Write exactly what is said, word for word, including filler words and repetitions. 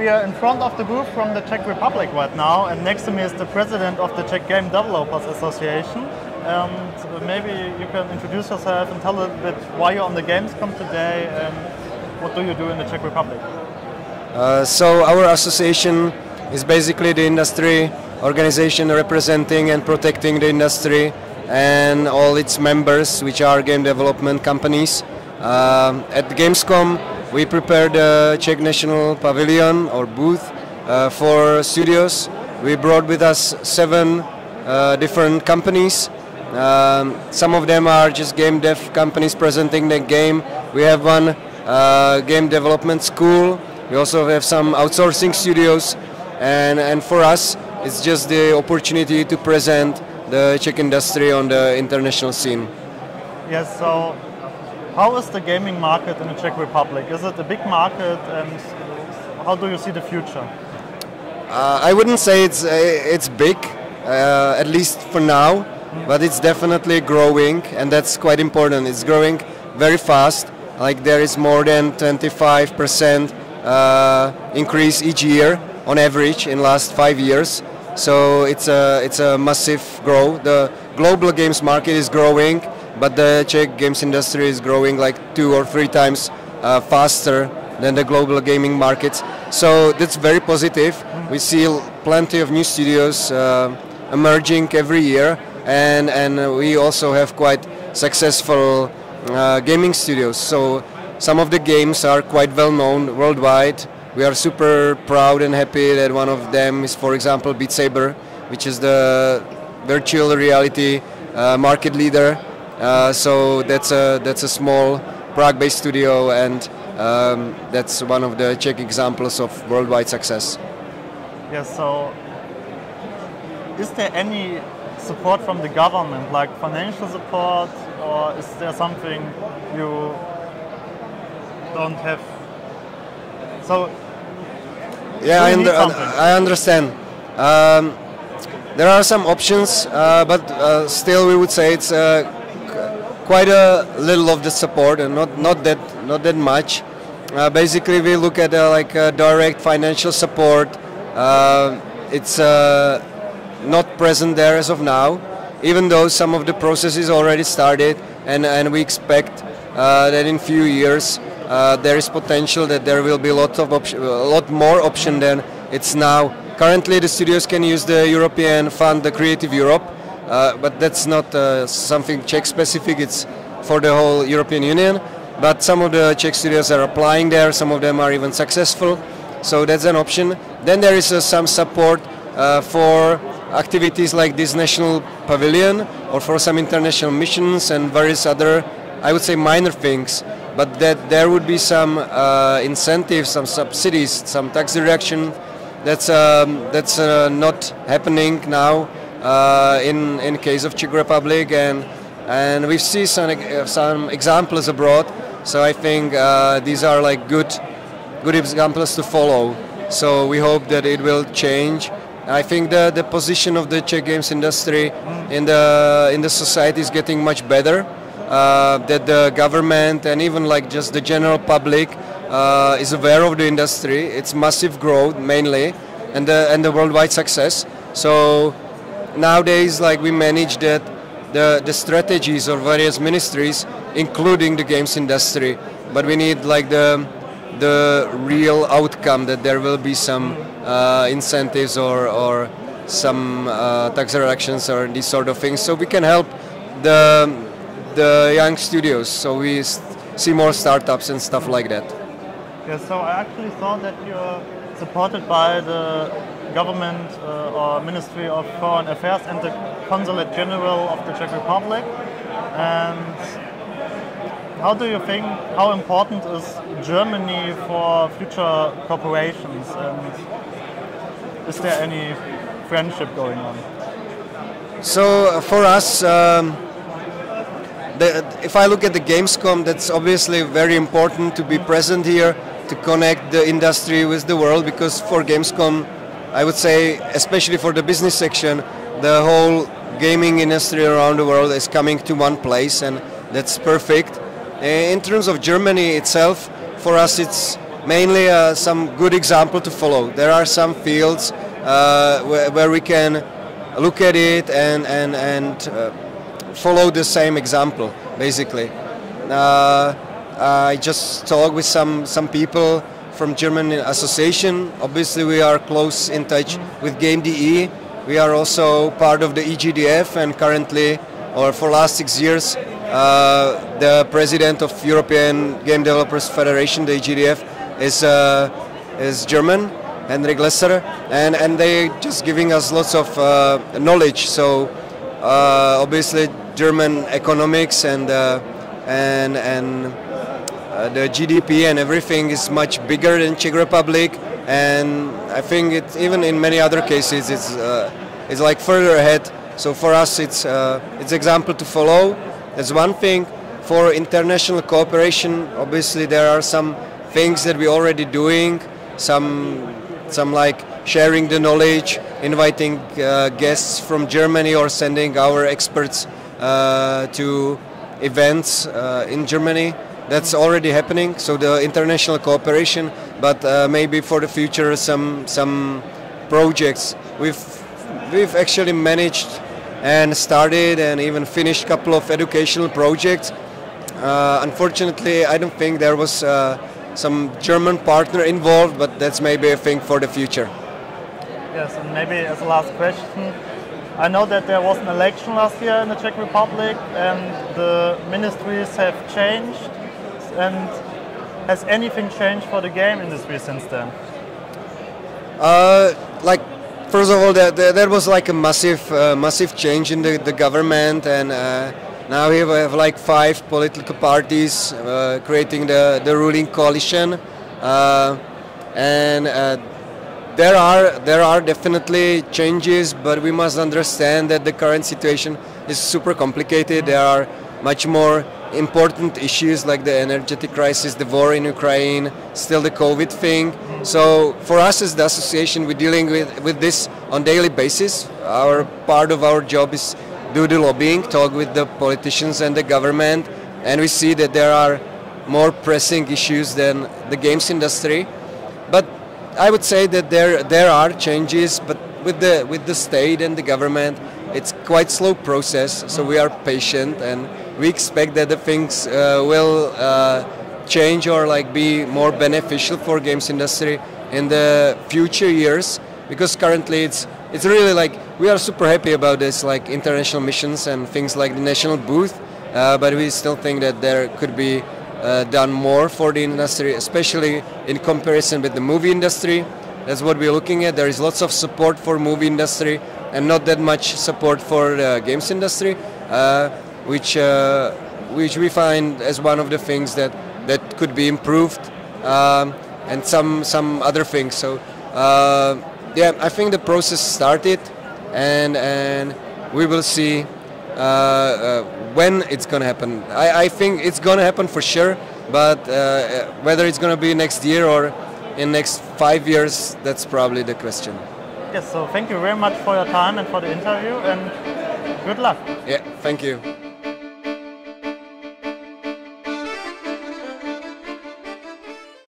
we are in front of the booth from the Czech Republic right now, and next to me is the president of the Czech Game Developers Association. And maybe you can introduce yourself and tell a little bit why you're on the Gamescom today and what do you do in the Czech Republic? Uh, so our association is basically the industry organization representing and protecting the industry and all its members, which are game development companies. Um, at Gamescom we prepared the Czech National Pavilion or booth uh, for studios. We brought with us seven uh, different companies. Um, some of them are just game dev companies presenting their game. We have one uh, game development school. We also have some outsourcing studios, and, and for us it's just the opportunity to present the Czech industry on the international scene. Yes, so how is the gaming market in the Czech Republic? Is it a big market, and how do you see the future? Uh, I wouldn't say it's, it's big, uh, at least for now, yeah. But it's definitely growing, and that's quite important. It's growing very fast, like there is more than twenty-five percent uh, increase each year on average in last five years. So it's a, it's a massive growth. The global games market is growing, but the Czech games industry is growing like two or three times uh, faster than the global gaming markets. So that's very positive. We see plenty of new studios uh, emerging every year, and, and we also have quite successful uh, gaming studios. So some of the games are quite well known worldwide. We are super proud and happy that one of them is, for example, Beat Saber, which is the virtual reality uh, market leader. Uh, so that's a, that's a small Prague-based studio, and um, that's one of the Czech examples of worldwide success. Yes, yeah, so is there any support from the government, like financial support, or is there something you don't have? So, yeah, I, under, I understand. Um, there are some options, uh, but uh, still, we would say it's uh, quite a little of the support, and not not that not that much. Uh, basically, we look at uh, like uh, direct financial support. Uh, it's uh, not present there as of now, even though some of the processes already started, and and we expect uh, that in few years. Uh, there is potential that there will be lots of option, a lot more option than it's now. Currently, the studios can use the European fund, the Creative Europe, uh, but that's not uh, something Czech-specific. It's for the whole European Union. But some of the Czech studios are applying there. Some of them are even successful. So that's an option. Then there is uh, some support uh, for activities like this national pavilion, or for some international missions and various other, I would say, minor things. But that there would be some uh, incentives, some subsidies, some tax reduction. That's um, that's uh, not happening now uh, in in case of Czech Republic, and and we see some uh, some examples abroad. So I think uh, these are like good good examples to follow. So we hope that it will change. I think the the position of the Czech games industry in the in the society is getting much better. Uh, that the government and even like just the general public uh, is aware of the industry, its massive growth mainly, and the, and the worldwide success. So nowadays, like, we manage that the, the strategies of various ministries, including the games industry, but we need like the, the real outcome, that there will be some uh, incentives or, or some uh, tax reductions or these sort of things, so we can help the the young studios, so we see more startups and stuff like that. Yeah, so I actually thought that you're supported by the government uh, or Ministry of Foreign Affairs and the Consulate General of the Czech Republic. And how do you think, how important is Germany for future corporations, and is there any friendship going on? So for us, um, if I look at the Gamescom, that's obviously very important to be present here, to connect the industry with the world, because for Gamescom, I would say, especially for the business section, the whole gaming industry around the world is coming to one place, and that's perfect. In terms of Germany itself, for us it's mainly uh, some good example to follow. There are some fields uh, where, where we can look at it and, and, and uh, follow the same example, basically. Uh, I just talked with some, some people from German association. Obviously we are close in touch with Game D E. We are also part of the E G D F and currently, or for last six years, uh, the president of European Game Developers Federation, the E G D F, is, uh, is German, Henrik Lesser, and, and they just giving us lots of uh, knowledge. So uh, obviously German economics and uh, and, and uh, the G D P and everything is much bigger than Czech Republic, and I think it, even in many other cases it's, uh, it's like further ahead, so for us it's uh, it's example to follow. That's one thing. For international cooperation, obviously there are some things that we're already doing, some, some like sharing the knowledge, inviting uh, guests from Germany or sending our experts uh, to events uh, in Germany. That's already happening, so the international cooperation, but uh, maybe for the future some some projects. We've, we've actually managed and started and even finished a couple of educational projects. Uh, unfortunately, I don't think there was uh, some German partner involved, but that's maybe a thing for the future. Yes, and maybe as a last question, I know that there was an election last year in the Czech Republic and the ministries have changed, and has anything changed for the game industry since then? Uh, like, first of all, there, there, there was like a massive uh, massive change in the, the government, and uh, now we have like five political parties uh, creating the, the ruling coalition, uh, and uh, There are, there are definitely changes, but we must understand that the current situation is super complicated. There are much more important issues like the energetic crisis, the war in Ukraine, still the COVID thing. So for us as the association, we're dealing with, with this on a daily basis. Our part of our job is do the lobbying, talk with the politicians and the government, and we see that there are more pressing issues than the games industry. But I would say that there there are changes, but with the with the state and the government, it's quite slow process. So we are patient, and we expect that the things uh, will uh, change or like be more beneficial for games industry in the future years. Because currently it's it's really like we are super happy about this, like international missions and things like the national booth, uh, but we still think that there could be. Uh, done more for the industry, especially in comparison with the movie industry. That's what we're looking at. There is lots of support for movie industry and not that much support for the games industry, uh, which uh, which we find as one of the things that that could be improved, um, and some some other things. So uh, yeah, I think the process started, and and we will see. Uh, uh, when it's gonna happen. I, I think it's gonna happen for sure, but uh, whether it's gonna be next year or in next five years, that's probably the question. Yes, so thank you very much for your time and for the interview, and good luck. Yeah, thank you.